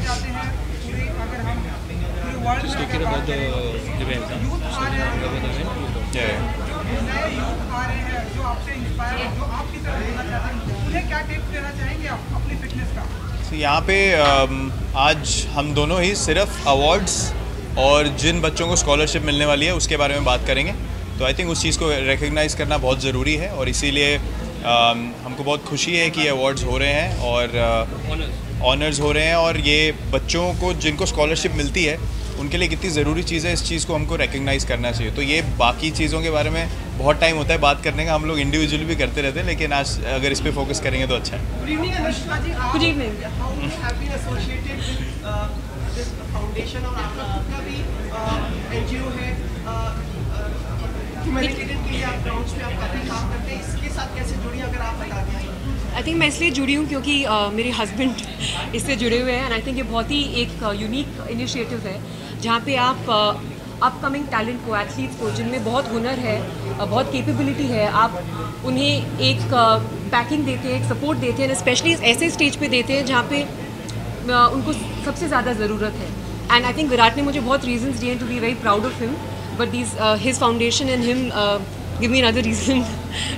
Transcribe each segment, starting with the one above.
Just talking about the event. So यहाँ पे आज हम दोनों ही सिर्फ अवार्ड्स और जिन बच्चों को स्कॉलरशिप मिलने वाली है उसके बारे में बात करेंगे। तो आई थिंक उस चीज़ को रिकग्नाइज़ करना बहुत ज़रूरी है और इसीलिए हमको बहुत खुशी है कि ये अवार्ड्स हो रहे हैं और ऑनर्स हो रहे हैं और ये बच्चों को जिनको स्कॉलरशिप मिलती है उनके लिए कितनी ज़रूरी चीज़ है, इस चीज़ को हमको रिकग्नाइज़ करना चाहिए। तो ये बाकी चीज़ों के बारे में बहुत टाइम होता है बात करने का, हम लोग इंडिविजुअली भी करते रहते हैं, लेकिन आज अगर इस पर फोकस करेंगे तो अच्छा है। आई थिंक मैं इसलिए जुड़ी हूँ क्योंकि मेरे हस्बैंड इससे जुड़े हुए हैं एंड आई थिंक ये बहुत ही एक यूनिक इनिशिएटिव है जहाँ पे आप अपकमिंग टैलेंट को, एथलीट्स को जिनमें बहुत हुनर है, बहुत कैपेबिलिटी है, आप उन्हें एक बैकिंग देते हैं, एक सपोर्ट देते हैं, स्पेशली ऐसे स्टेज पे देते हैं जहाँ पे उनको सबसे ज़्यादा ज़रूरत है। एंड आई थिंक विराट ने मुझे बहुत रीजन्स दिए to be very proud of him, but these his foundation and him give me another reason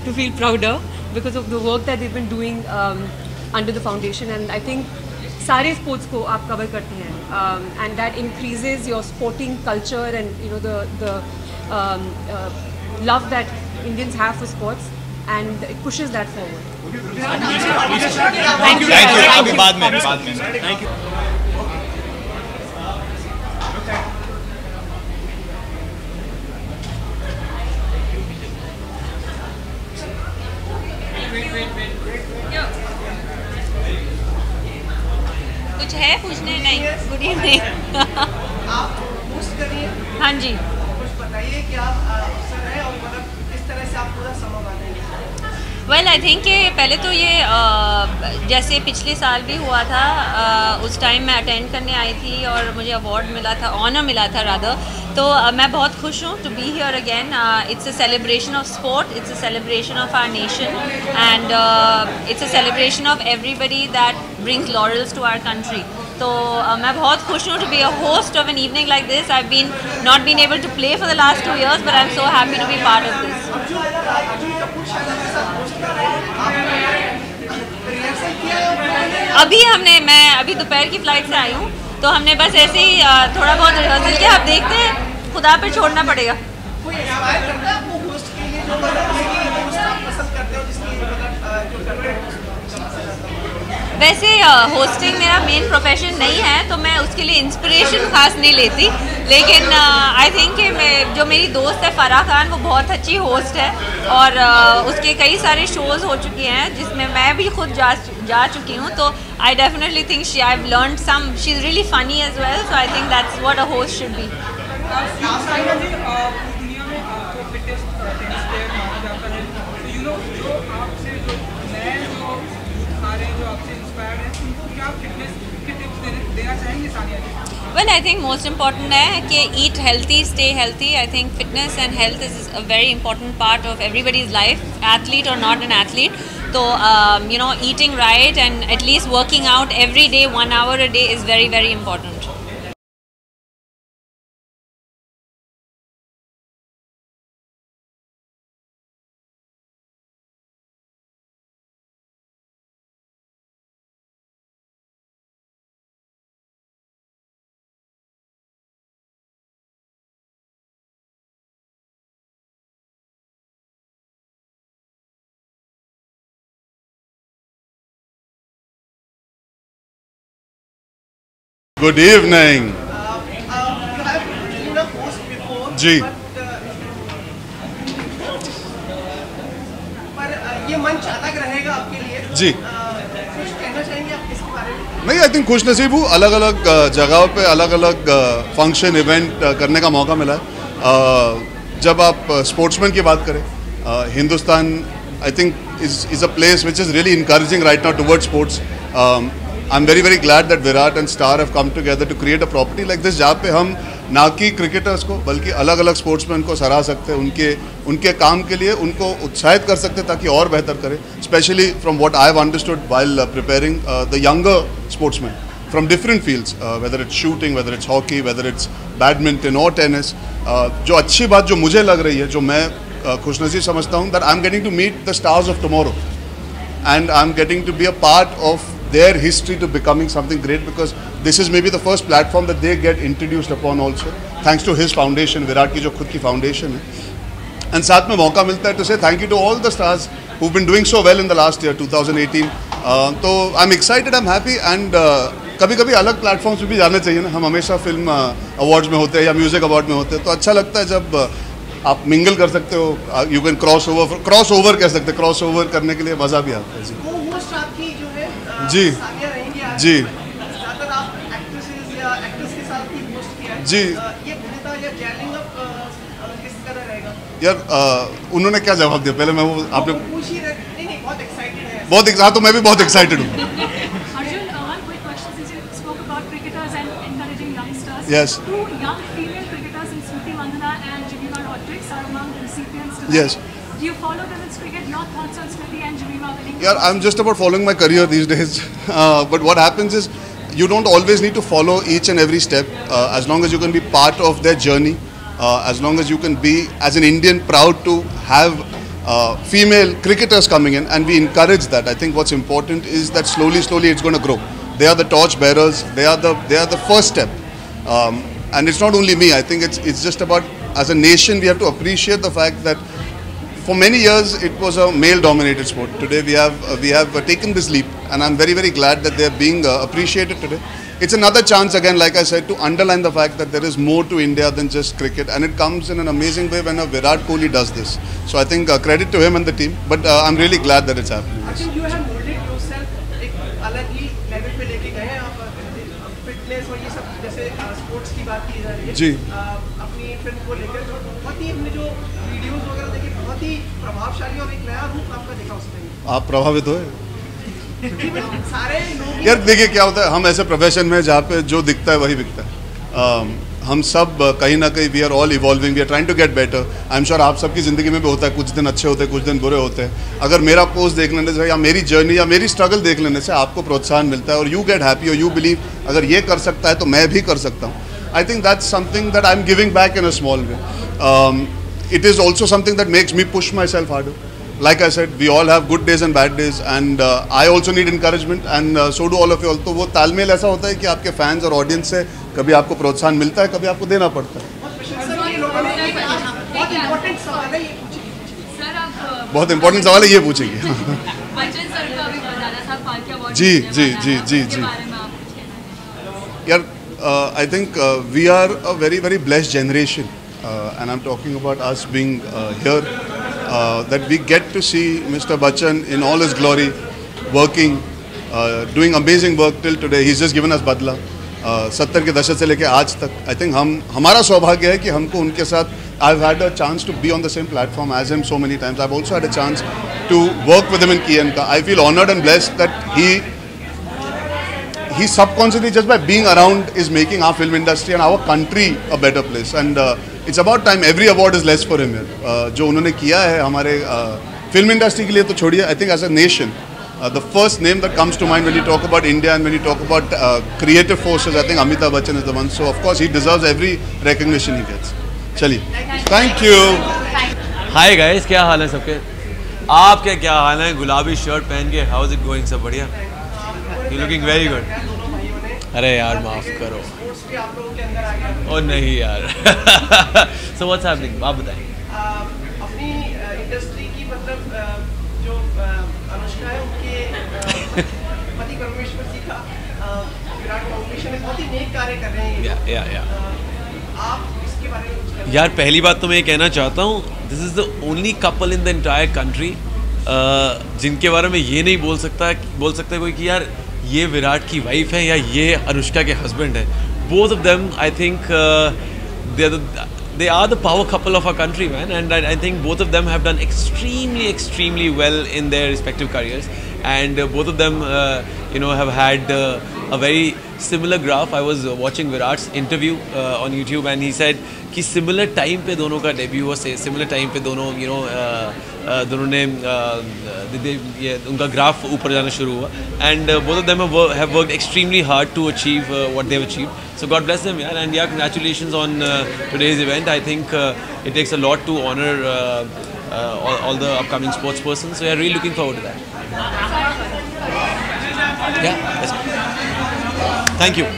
to feel prouder because of the work that they've been doing under the foundation, and I think सारे sports को आप cover करते हैं and that increases your sporting culture and you know the love that Indians have for sports and it pushes that forward. Thank you. अभी बाद में. Thank you. कुछ है पूछने? नहीं, गुड इवनिंग। आप पोस्ट करिए। हाँ जी, कुछ बताइए क्या अवसर है और मतलब किस तरह से आप पूरा समूह बनाएंगे। वेल आई थिंक पहले तो ये जैसे पिछले साल भी हुआ था, उस टाइम मैं अटेंड करने आई थी और मुझे अवार्ड मिला था, ऑनर मिला था रादर, तो मैं बहुत खुश हूँ to be here again. It's a celebration of sport, it's a celebration of our nation and it's a celebration of everybody that brings laurels to our country. तो मैं बहुत खुश हूँ to be a host of an evening like this. I have been not been able to play for the last 2 years but I am so happy to be part of this. मैं अभी दोपहर की flight से आई हूँ तो हमने बस ऐसे ही थोड़ा बहुत रिहर्सल किया। आप देखते हैं, खुदा पे छोड़ना पड़ेगा। वैसे होस्टिंग मेरा मेन प्रोफेशन नहीं है तो मैं उसके लिए इंस्पिरेशन खास नहीं लेती, लेकिन आई थिंक जो मेरी दोस्त है फराह खान, वो बहुत अच्छी होस्ट है और उसके कई सारे शोज़ हो चुके हैं जिसमें मैं भी खुद जा चुकी हूँ। तो I definitely think she I have learn some, she is really funny as well, so I think that's what a host should be. Well, I think most important है कि eat healthy, stay healthy. I think fitness and health is a very important part of everybody's life, athlete or not an athlete. So you know, eating right and at least working out every day 1 hour a day is very, very important. Good evening. You have been a host before. जी. पर ये मंच अलग रहेगा आपके लिए. जी. कुछ कहना चाहेंगे आप इसके बारे में? नहीं, आई थिंक खुशनसीब हूँ, अलग अलग जगहों पे अलग अलग फंक्शन इवेंट करने का मौका मिला है। जब आप स्पोर्ट्समैन की बात करें, Hindustan I think is a place which is really encouraging right now towards sports. I'm very, very glad that Virat and Star have come together to create a property like this, जहाँ पे हम ना कि cricketers को बल्कि अलग अलग sportsman को सराह सकते हैं, उनके काम के लिए उनको उत्साहित कर सकते हैं ताकि और बेहतर करें, specially from what I have understood while preparing the younger sportsman from different fields, whether it's shooting, whether it's hockey, whether it's badminton or tennis. जो अच्छी बात जो मुझे लग रही है, जो मैं खुशनसीब समझता हूँ, that I'm getting to meet the stars of tomorrow, and I'm getting to be a part of their history to becoming something great, because this is maybe the first platform that they get introduced upon also, thanks to his foundation, Virat की जो खुद की foundation है. And साथ में मौका मिलता है to say thank you to all the stars who've been doing so well in the last year 2018. तो I'm excited, I'm happy, and कभी-कभी अलग प्लेटफॉर्म्स पे भी जाने चाहिए ना. हम हमेशा फिल्म अवार्ड्स में होते हैं या म्यूजिक अवार्ड में होते हैं, तो अच्छा लगता है जब आप मिंगल कर सकते हो. यू कैन क्रॉस ओवर कह सकते हैं, क्रॉस ओवर करने के लिए मज़ा भी आता है. जी जी जी यार, उन्होंने क्या जवाब दिया पहले, मैं वो आपने बहुत हाँ, तो मैं भी बहुत एक्साइटेड हूँ. Yes. Two young female cricketers in Smriti and Jemimah are among the recipients tonight. Yes. Do you follow women's cricket? Your thoughts on Smriti and Jemimah? Yeah, I'm just about following my career these days. But what happens is, you don't always need to follow each and every step. As long as you can be part of their journey, as long as you can be, as an Indian, proud to have female cricketers coming in, and we encourage that. I think what's important is that slowly it's going to grow. They are the torch bearers. They are the first step. And it's not only me. I think it's just about, as a nation, we have to appreciate the fact that for many years it was a male-dominated sport. Today we have taken this leap, and I'm very, very glad that they're being appreciated today. It's another chance again, like I said, to underline the fact that there is more to India than just cricket, and it comes in an amazing way when a Virat Kohli does this. So I think credit to him and the team. But I'm really glad that it's happening. I think you have molded yourself. जैसे sports की बात की जा रही है जी, अपनी film को लेकर जो बहुत ही हमने जो वीडियोस वगैरह देखे, बहुत ही प्रभावशाली और एक नया रूप आपका देखा उसमें. आप प्रभावित हो सारे लोग. यार देखिए क्या होता है, हम ऐसे प्रोफेशन में जहाँ पे जो दिखता है वही बिकता है. हम सब कहीं ना कहीं, we are all evolving, we are trying to get better. I am sure आप सबकी ज़िंदगी में भी होता है, कुछ दिन अच्छे होते हैं, कुछ दिन बुरे होते हैं. अगर मेरा पोस्ट देख लेने से या मेरी जर्नी या मेरी स्ट्रगल देख लेने से आपको प्रोत्साहन मिलता है, और यू गेट हैप्पी और यू बिलीव अगर ये कर सकता है तो मैं भी कर सकता हूँ. I think that's something that I am giving back in a small way. It is also something that makes me push my self harder. Like I said, we all have good days and bad days, and I also need encouragement, and so do all of you all. तो वो तालमेल ऐसा होता है कि आपके fans और audience से कभी आपको प्रोत्साहन मिलता है, कभी आपको देना पड़ता है. बहुत इम्पोर्टेंट सवाल है ये पूछेंगे. जी जी जी जी जी यार, I think we are a very very blessed generation, and I am talking about us being here. That we get to see Mr. Bachchan in all his glory, working, doing amazing work till today. He's just given us badla, 70 के दशक से लेके आज तक. I think हमारा सौभाग्य है कि हमको उनके साथ. I've had a chance to be on the same platform as him so many times. I've also had a chance to work with him in Kienka. I feel honored and blessed that he subconsciously, just by being around, is making our film industry and our country a better place. And it's about time every award is less for him. जो उन्होंने किया है हमारे film industry के लिए तो छोड़िए. I think as a nation, the first name that comes to mind when you talk about India and when you talk about creative forces, I think Amitabh Bachchan is the one. So of course he deserves every recognition he gets. चलिए, thank you. Hi guys, क्या हाल है सबके? आपके क्या हाल है? गुलाबी शर्ट पहन के, how's it going? सब बढ़िया? You looking very good. अरे यार माफ करो. ओ नहीं यार. So what's happening? आप बताएं. अपनी इंडस्ट्री की मतलब जो अनुष्का है उनके पति परमेश्वर जी का विराट फाउंडेशन में बहुत ही नेक कार्य कर रहे हैं. आप इसके बारे में कुछ करें. यार पहली बात तो मैं ये कहना चाहता हूँ, this is the only couple in the entire country जिनके बारे में ये नहीं बोल सकता कोई कि यार ये विराट की वाइफ है या ये अनुष्का के हस्बैंड हैं. Both of them I think they are the power couple of our country man, and I think both of them have done extremely well in their respective careers, and both of them have had a very similar graph. I was watching Virat's interview on YouTube, and he said कि similar time पे दोनों का debut हुआ, similar time पे दोनों दोनों ने उनका graph ऊपर जाना शुरू हुआ, and both of them have worked extremely hard to achieve what they've achieved. So God bless them, yeah, and yeah, congratulations on today's event. I think it takes a lot to honor all the upcoming sports persons. So we are really looking forward to that. Yeah. Thank you.